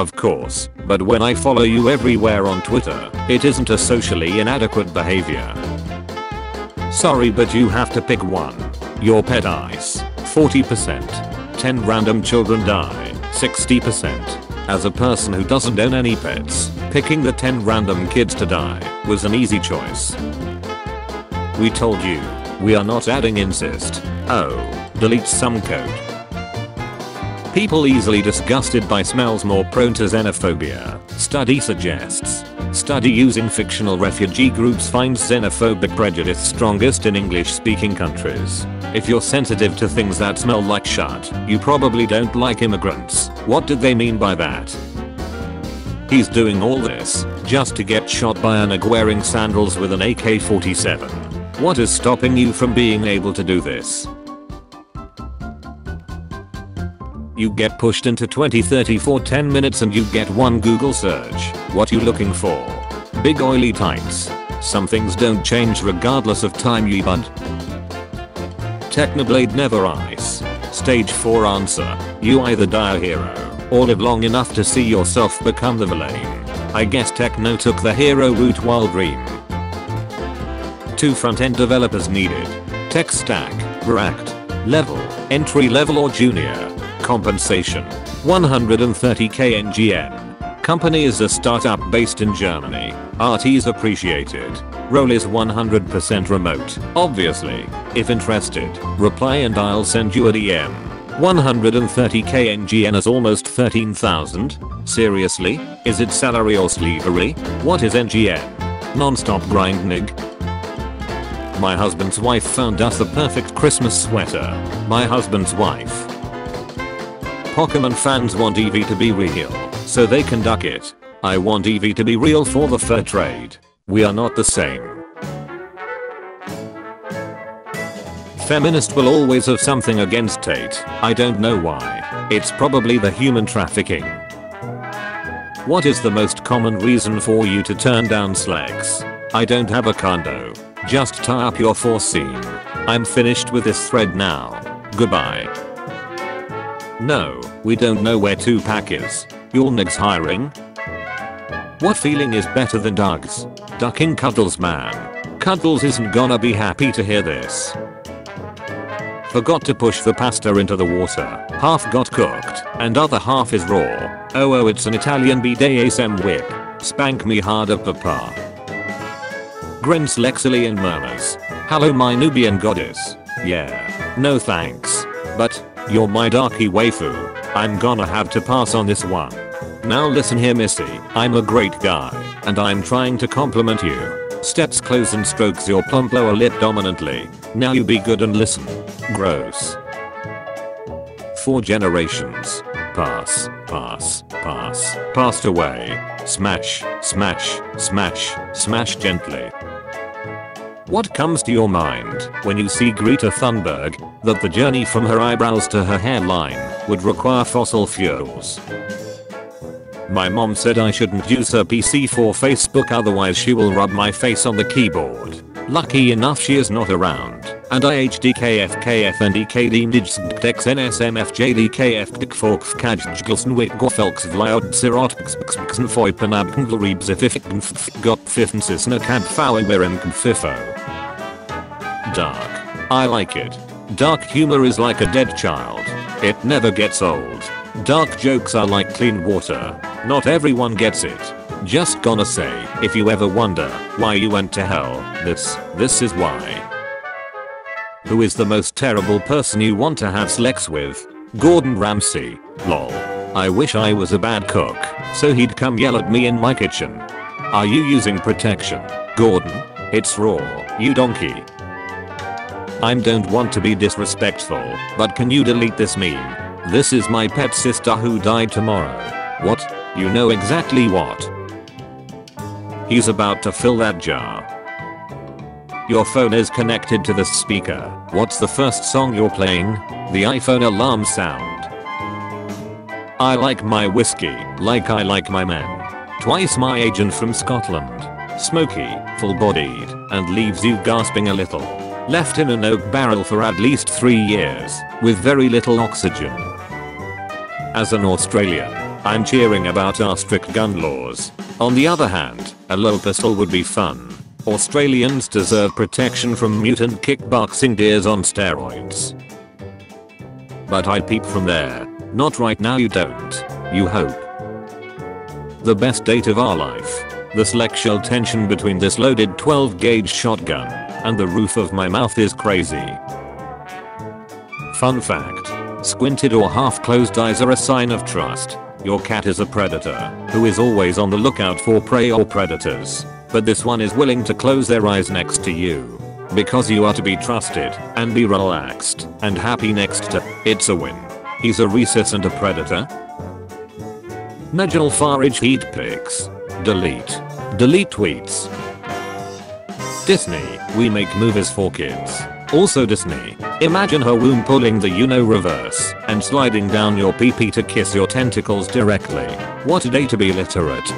Of course, but when I follow you everywhere on Twitter, it isn't a socially inadequate behavior. Sorry, but you have to pick one. Your pet dies, 40%. 10 random children die, 60%. As a person who doesn't own any pets, picking the 10 random kids to die was an easy choice. We told you, we are not adding incest. Oh, delete some code. People easily disgusted by smells more prone to xenophobia, study suggests. Study using fictional refugee groups finds xenophobic prejudice strongest in English-speaking countries. If you're sensitive to things that smell like shit, you probably don't like immigrants. What did they mean by that? He's doing all this just to get shot by a nigger wearing sandals with an AK-47. What is stopping you from being able to do this? You get pushed into 2030 for 10 minutes and you get one Google search. What you looking for? Big oily tights. Some things don't change regardless of time you bunt. Technoblade never ice. Stage 4 answer. You either die a hero or live long enough to see yourself become the villain. I guess Techno took the hero route while Dream. 2 front-end developers needed. Tech stack, React. Level, entry level or junior. Compensation, 130k NGN. Company is a startup based in Germany. RT is appreciated. Role is 100% remote. Obviously, if interested, reply and I'll send you a DM. 130k NGN is almost 13,000. Seriously? Is it salary or slavery? What is NGN? Non-stop grind nig. My husband's wife found us the perfect Christmas sweater. My husband's wife. Pokemon fans want Eevee to be real, so they can duck it. I want Eevee to be real for the fur trade. We are not the same. Feminists will always have something against Tate. I don't know why. It's probably the human trafficking. What is the most common reason for you to turn down slacks? I don't have a condo. Just tie up your foreseen. I'm finished with this thread now. Goodbye. No, we don't know where Tupac is. Your nig's hiring? What feeling is better than Doug's? Ducking Cuddles, man. Cuddles isn't gonna be happy to hear this. Forgot to push the pasta into the water. Half got cooked, and other half is raw. Oh, it's an Italian bidet ASM whip. Spank me harder, papa. Grins Lexily and murmurs, "Hello, my Nubian goddess." Yeah. No thanks. But you're my darky waifu. I'm gonna have to pass on this one. Now listen here, missy, I'm a great guy, and I'm trying to compliment you. Steps close and strokes your plump lower lip dominantly. Now you be good and listen. Gross. 4 generations. Pass, pass, pass, passed away. Smash, smash, smash, smash gently. What comes to your mind when you see Greta Thunberg? That the journey from her eyebrows to her hairline would require fossil fuels. My mom said I shouldn't use her PC for Facebook, otherwise she will rub my face on the keyboard. Lucky enough she is not around, and I Dark. I like it. Dark humor is like a dead child. It never gets old. Dark jokes are like clean water. Not everyone gets it. Just gonna say, if you ever wonder why you went to hell, this is why. Who is the most terrible person you want to have sex with? Gordon Ramsay. Lol. I wish I was a bad cook, so he'd come yell at me in my kitchen. Are you using protection, Gordon? It's raw, you donkey. I don't want to be disrespectful, but can you delete this meme? This is my pet sister who died tomorrow. What? You know exactly what. He's about to fill that jar. Your phone is connected to the speaker. What's the first song you're playing? The iPhone alarm sound. I like my whiskey, like I like my man. Twice my age and from Scotland. Smoky, full-bodied, and leaves you gasping a little. Left in an oak barrel for at least 3 years, with very little oxygen. As an Australian, I'm cheering about our strict gun laws. On the other hand, a LOL pistol would be fun. Australians deserve protection from mutant kickboxing deers on steroids. But I peep from there. Not right now, you don't. You hope. The best date of our life. The sexual tension between this loaded 12 gauge shotgun and the roof of my mouth is crazy. Fun fact. Squinted or half closed eyes are a sign of trust. Your cat is a predator who is always on the lookout for prey or predators. But this one is willing to close their eyes next to you. Because you are to be trusted and be relaxed and happy next to. It's a win. He's a rhesus and a predator. Nigel Farage heat pics. Delete tweets. Disney, we make movies for kids. Also Disney, imagine her womb pulling the reverse and sliding down your pee-pee to kiss your tentacles directly. What a day to be literate.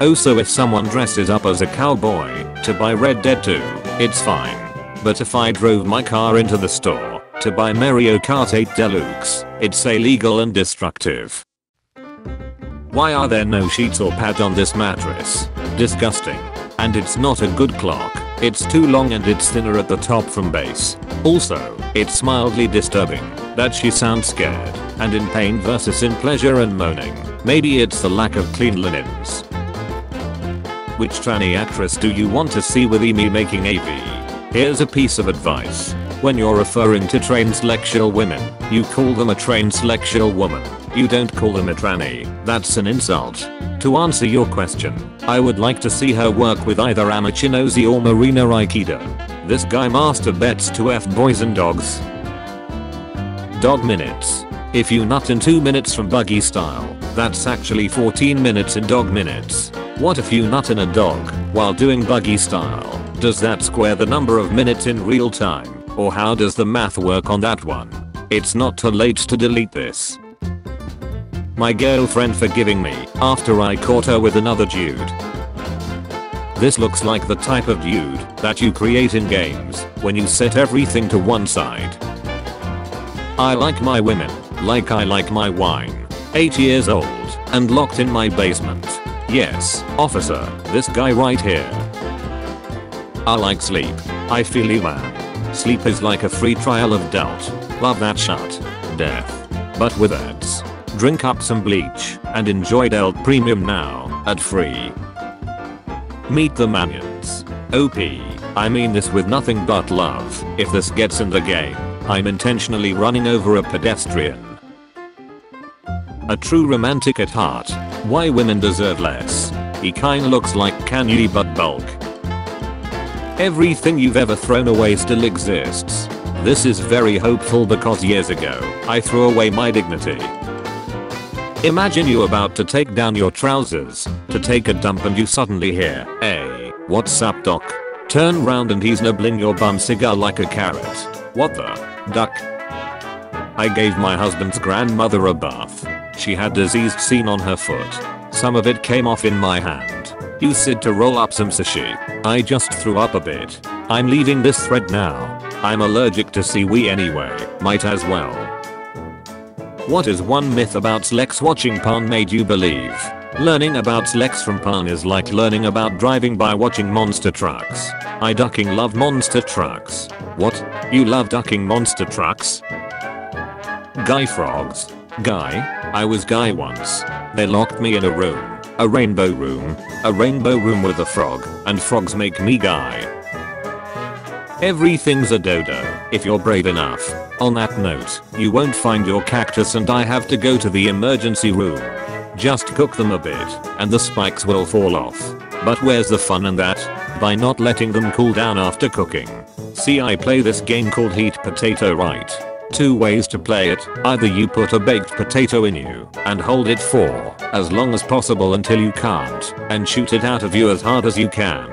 Also, if someone dresses up as a cowboy to buy Red Dead 2, it's fine. But if I drove my car into the store to buy Mario Kart 8 Deluxe, it's illegal and destructive. Why are there no sheets or pads on this mattress? Disgusting. And it's not a good clock. It's too long and it's thinner at the top from base. Also, it's mildly disturbing that she sounds scared and in pain versus in pleasure and moaning. Maybe it's the lack of clean linens. Which tranny actress do you want to see with Emi making AV? Here's a piece of advice. When you're referring to transsexual women, you call them a transsexual woman. You don't call them a tranny. That's an insult. To answer your question, I would like to see her work with either Amachinozi or Marina Aikida. This guy masturbates to F boys and dogs. Dog minutes. If you nut in 2 minutes from buggy style, that's actually 14 minutes in dog minutes. What if you nut in a dog while doing buggy style? Does that square the number of minutes in real time? Or how does the math work on that one? It's not too late to delete this. My girlfriend forgiving me after I caught her with another dude. This looks like the type of dude that you create in games when you set everything to one side. I like my women like I like my wine. 8 years old and locked in my basement. Yes, officer, this guy right here. I like sleep. I feel you, man. Sleep is like a free trial of doubt. Love that shot. Death. But with ads. Drink up some bleach and enjoy Dell Premium now at free. Meet the Manions. OP. I mean this with nothing but love. If this gets in the game, I'm intentionally running over a pedestrian. A true romantic at heart. Why women deserve less. He kinda looks like Kanye but bulk. Everything you've ever thrown away still exists. This is very hopeful because years ago, I threw away my dignity. Imagine you're about to take down your trousers to take a dump and you suddenly hear, "Hey, what's up, doc?" Turn round and he's nibbling your bum cigar like a carrot. What the duck? I gave my husband's grandmother a bath. She had diseased seen on her foot. Some of it came off in my hand. Used it to roll up some sushi. I just threw up a bit. I'm leaving this thread now. I'm allergic to seaweed anyway. Might as well. What is one myth about Slex? Watching Pan made you believe. Learning about Slex from Pan is like learning about driving by watching monster trucks. I ducking love monster trucks. What? You love ducking monster trucks? Guy frogs. Guy? I was guy once. They locked me in a room. A rainbow room. A rainbow room with a frog. And frogs make me guy. Everything's a dodo if you're brave enough. On that note, you won't find your cactus and I have to go to the emergency room. Just cook them a bit and the spikes will fall off. But where's the fun in that? By not letting them cool down after cooking. See, I play this game called Heat Potato right. 2 ways to play it. Either you put a baked potato in you and hold it for as long as possible until you can't and shoot it out of you as hard as you can.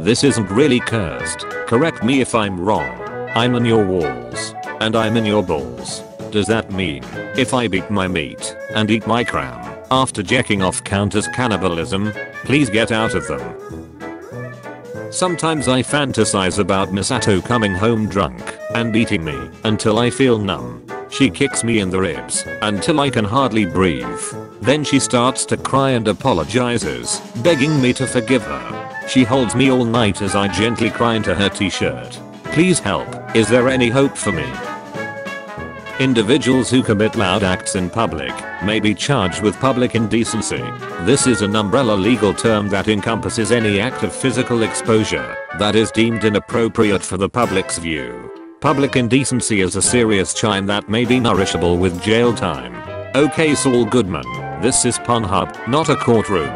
This isn't really cursed. Correct me if I'm wrong. I'm in your walls and I'm in your balls. Does that mean if I beat my meat and eat my cram after jacking off count as cannibalism? Please get out of them. Sometimes I fantasize about Misato coming home drunk and beating me until I feel numb. She kicks me in the ribs until I can hardly breathe. Then she starts to cry and apologizes, begging me to forgive her. She holds me all night as I gently cry into her t-shirt. Please help, is there any hope for me? Individuals who commit loud acts in public may be charged with public indecency. This is an umbrella legal term that encompasses any act of physical exposure that is deemed inappropriate for the public's view. Public indecency is a serious crime that may be nourishable with jail time. Okay, Saul Goodman, this is Pornhub, not a courtroom.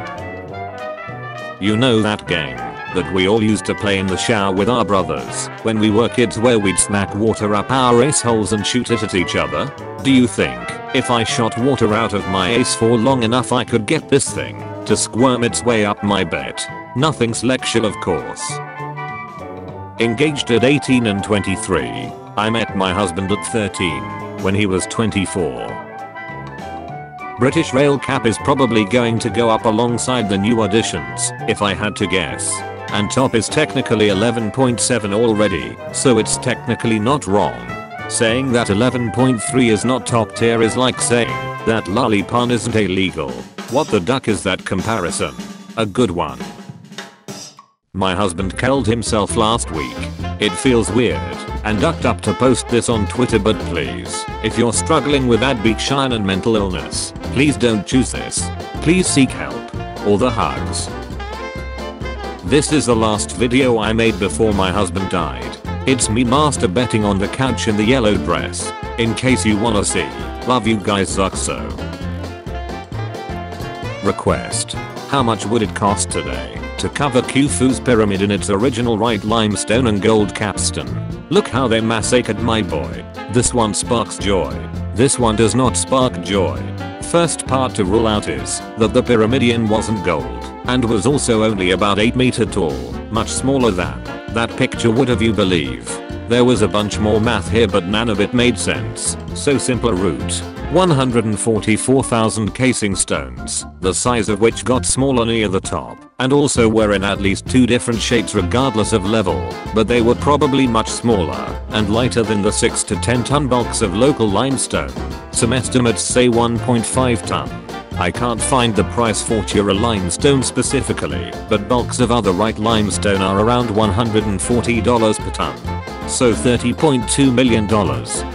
You know that game that we all used to play in the shower with our brothers when we were kids, where we'd smack water up our ace holes and shoot it at each other? Do you think if I shot water out of my ace for long enough I could get this thing to squirm its way up my bed? Nothing's legal, of course. Engaged at 18 and 23. I met my husband at 13, when he was 24. British Rail cap is probably going to go up alongside the new additions, if I had to guess. And top is technically 11.7 already, so it's technically not wrong. Saying that 11.3 is not top tier is like saying that lollipop isn't illegal. What the duck is that comparison? A good one. My husband killed himself last week. It feels weird and ducked up to post this on Twitter, but please, if you're struggling with addiction and mental illness, please don't choose this. Please seek help. Or the hugs. This is the last video I made before my husband died. It's me masturbating on the couch in the yellow dress. In case you wanna see. Love you guys, Zuxo. Request. How much would it cost today to cover Khufu's pyramid in its original white limestone and gold capstone? Look how they massacred my boy. This one sparks joy. This one does not spark joy. First part to rule out is that the pyramidian wasn't gold and was also only about 8 meter tall, much smaller than that picture would have you believe. There was a bunch more math here, but none of it made sense, so simpler route. 144,000 casing stones, the size of which got smaller near the top, and also were in at least 2 different shapes regardless of level, but they were probably much smaller and lighter than the 6 to 10 ton box of local limestone. Some estimates say 1.5 ton. I can't find the price for Tura limestone specifically, but bulks of other white limestone are around $140 per ton. So $30.2 million,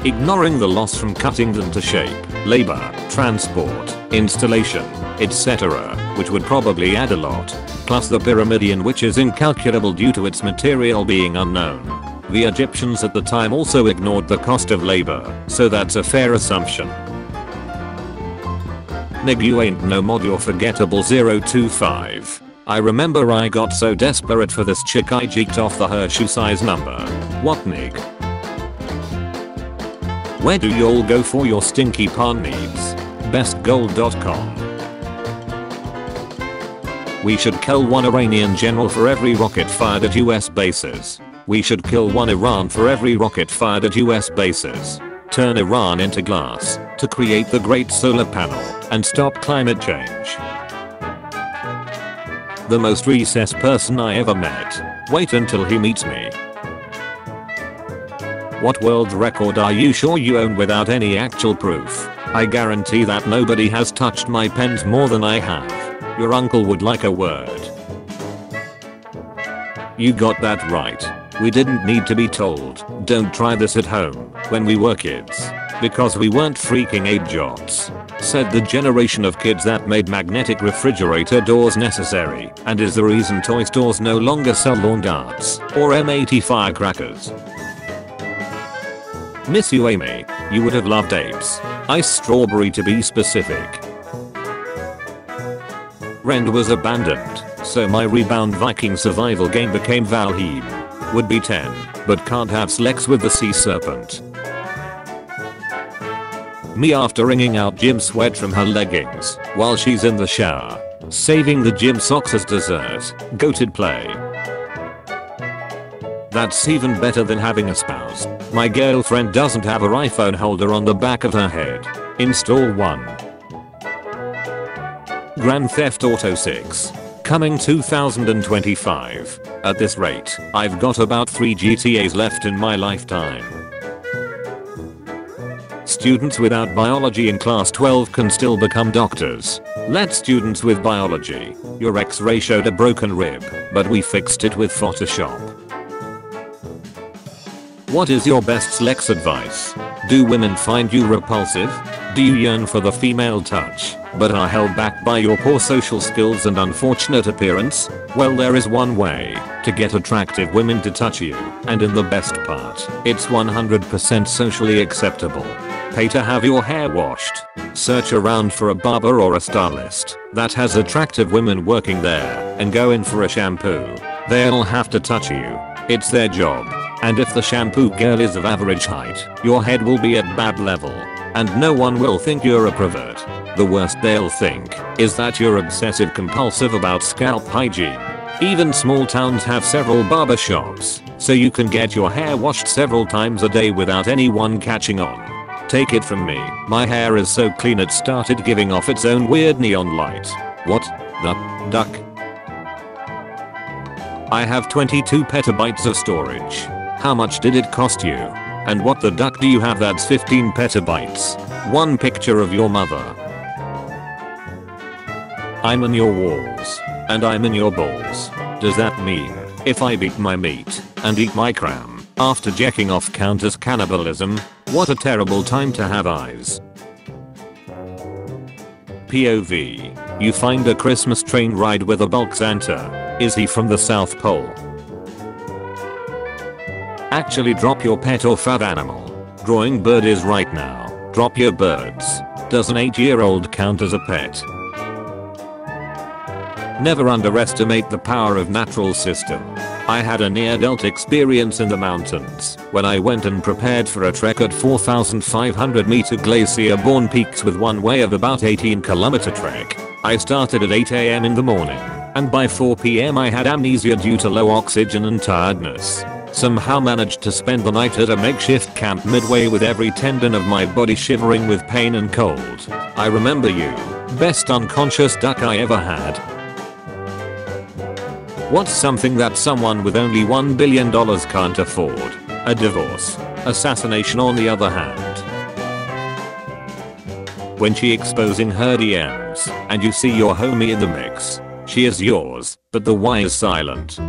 ignoring the loss from cutting them to shape, labor, transport, installation, etc., which would probably add a lot, plus the pyramidian, which is incalculable due to its material being unknown. The Egyptians at the time also ignored the cost of labor, so that's a fair assumption. Nigga, you ain't no mod, you're forgettable. 025. I remember I got so desperate for this chick I juked off the her shoe size number. What nig? Where do y'all go for your stinky porn needs? Bestgold.com. We should kill one Iranian general for every rocket fired at US bases. We should kill one Iran for every rocket fired at US bases. Turn Iran into glass to create the great solar panel and stop climate change. The most recess person I ever met. Wait until he meets me. What world record are you sure you own without any actual proof? I guarantee that nobody has touched my pens more than I have. Your uncle would like a word. You got that right. We didn't need to be told, don't try this at home, when we were kids. Because we weren't freaking aid jobs. Said the generation of kids that made magnetic refrigerator doors necessary, and is the reason toy stores no longer sell lawn darts or M80 firecrackers. Miss you, Amy. You would have loved apes. Ice strawberry, to be specific. Rend was abandoned, so my rebound Viking survival game became Valheim. Would be 10, but can't have sex with the sea serpent. Me after wringing out gym sweat from her leggings while she's in the shower. Saving the gym socks as dessert. Goated play. That's even better than having a spouse. My girlfriend doesn't have her iPhone holder on the back of her head. Install one. Grand Theft Auto 6. Coming 2025. At this rate, I've got about 3 GTAs left in my lifetime. Students without biology in class 12 can still become doctors. Let students with biology. Your x-ray showed a broken rib, but we fixed it with Photoshop. What is your best sex advice? Do women find you repulsive? Do you yearn for the female touch, but are held back by your poor social skills and unfortunate appearance? Well, there is one way to get attractive women to touch you, and in the best part, it's 100% socially acceptable. Pay to have your hair washed. Search around for a barber or a stylist that has attractive women working there, and go in for a shampoo. They'll have to touch you. It's their job. And if the shampoo girl is of average height, your head will be at bad level. And no one will think you're a pervert. The worst they'll think is that you're obsessive compulsive about scalp hygiene. Even small towns have several barber shops, so you can get your hair washed several times a day without anyone catching on. Take it from me, my hair is so clean it started giving off its own weird neon light. What the duck? I have 22 petabytes of storage. How much did it cost you? And what the duck do you have that's 15 petabytes? One picture of your mother. I'm in your walls. And I'm in your balls. Does that mean if I beat my meat and eat my cram after jacking off counts as cannibalism? What a terrible time to have eyes. POV. You find a Christmas train ride with a bulk Santa. Is he from the South Pole? Actually drop your pet or fab animal. Drawing bird is right now. Drop your birds. Does an 8-year-old count as a pet? Never underestimate the power of natural system. I had a near-death experience in the mountains when I went and prepared for a trek at 4,500 meter glacier-born peaks with one way of about 18-kilometer trek. I started at 8 a.m. in the morning, and by 4 p.m. I had amnesia due to low oxygen and tiredness. Somehow managed to spend the night at a makeshift camp midway with every tendon of my body shivering with pain and cold. I remember you, best unconscious duck I ever had. What's something that someone with only $1 billion can't afford? A divorce. Assassination on the other hand. When she exposing her DMs and you see your homie in the mix, she is yours, but the why is silent.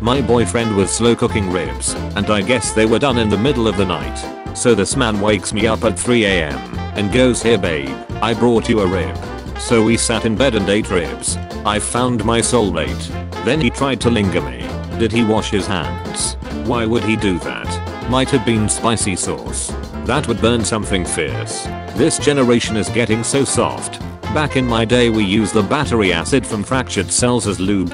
My boyfriend was slow cooking ribs, and I guess they were done in the middle of the night. So this man wakes me up at 3 a.m. and goes, "Here babe, I brought you a rib." So we sat in bed and ate ribs. I found my soulmate. Then he tried to linger me. Did he wash his hands? Why would he do that? Might have been spicy sauce. That would burn something fierce. This generation is getting so soft. Back in my day we used the battery acid from fractured cells as lube.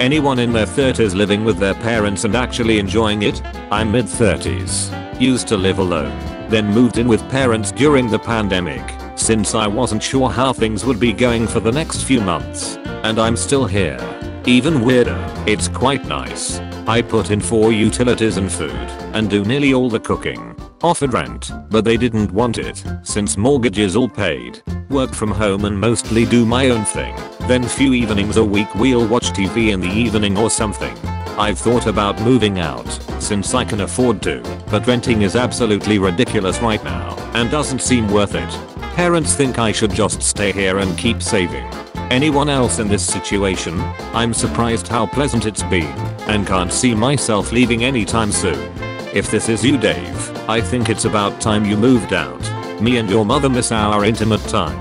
Anyone in their 30s living with their parents and actually enjoying it? I'm mid-30s. Used to live alone. Then moved in with parents during the pandemic, since I wasn't sure how things would be going for the next few months. And I'm still here. Even weirder, it's quite nice. I put in for utilities and food, and do nearly all the cooking. Offered rent, but they didn't want it, since mortgage is all paid. Work from home and mostly do my own thing. Then few evenings a week we'll watch TV in the evening or something. I've thought about moving out, since I can afford to, but renting is absolutely ridiculous right now, and doesn't seem worth it. Parents think I should just stay here and keep saving. Anyone else in this situation? I'm surprised how pleasant it's been, and can't see myself leaving anytime soon. If this is you, Dave, I think it's about time you moved out. Me and your mother miss our intimate time.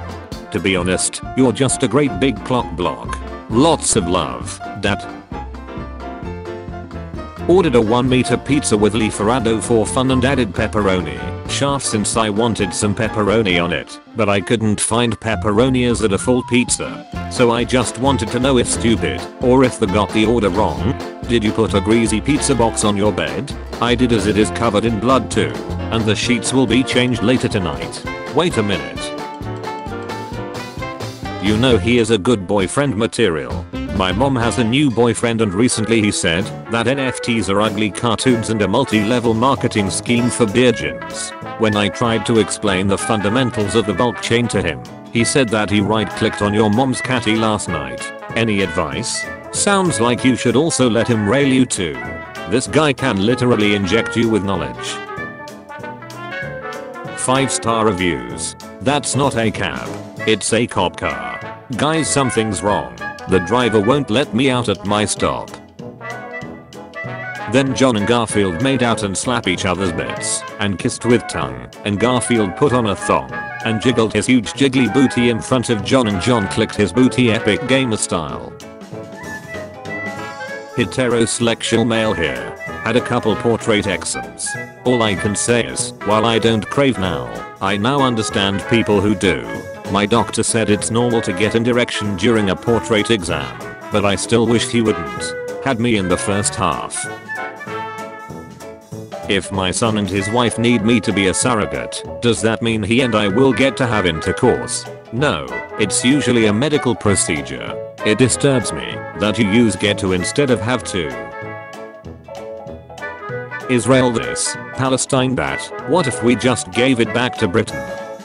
To be honest, you're just a great big clock block. Lots of love, Dad. Ordered a 1-meter pizza with Leferrado for fun and added pepperoni. Chaff since I wanted some pepperoni on it, but I couldn't find pepperoni as a default pizza. So I just wanted to know if stupid, or if they got the order wrong. Did you put a greasy pizza box on your bed? I did, as it is covered in blood too, and the sheets will be changed later tonight. Wait a minute. You know he is a good boyfriend material. My mom has a new boyfriend, and recently he said that NFTs are ugly cartoons and a multi-level marketing scheme for beer gins. When I tried to explain the fundamentals of the blockchain to him, he said that he right-clicked on your mom's catty last night. Any advice? Sounds like you should also let him rail you too. This guy can literally inject you with knowledge. 5-star reviews. That's not a cab. It's a cop car. Guys, something's wrong. The driver won't let me out at my stop. Then John and Garfield made out and slapped each other's bits and kissed with tongue, and Garfield put on a thong and jiggled his huge jiggly booty in front of John, and John clicked his booty epic gamer style. Heterosexual male here. Had a couple portrait exams. All I can say is, while I don't crave now, I now understand people who do. My doctor said it's normal to get an erection during a portrait exam, but I still wish he wouldn't. Had me in the first half. If my son and his wife need me to be a surrogate, does that mean he and I will get to have intercourse? No, it's usually a medical procedure. It disturbs me that you use get to instead of have to. Israel this, Palestine that. What if we just gave it back to Britain?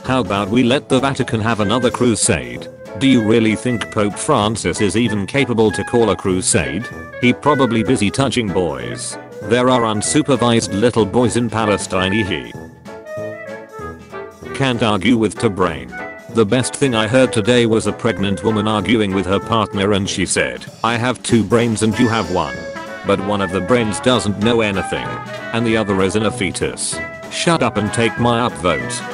How about we let the Vatican have another crusade? Do you really think Pope Francis is even capable to call a crusade? He probably busy touching boys. There are unsupervised little boys in Palestine. Can't argue with Tabrain. The best thing I heard today was a pregnant woman arguing with her partner, and she said, I have two brains and you have one. But one of the brains doesn't know anything, and the other is in a fetus. Shut up and take my upvote.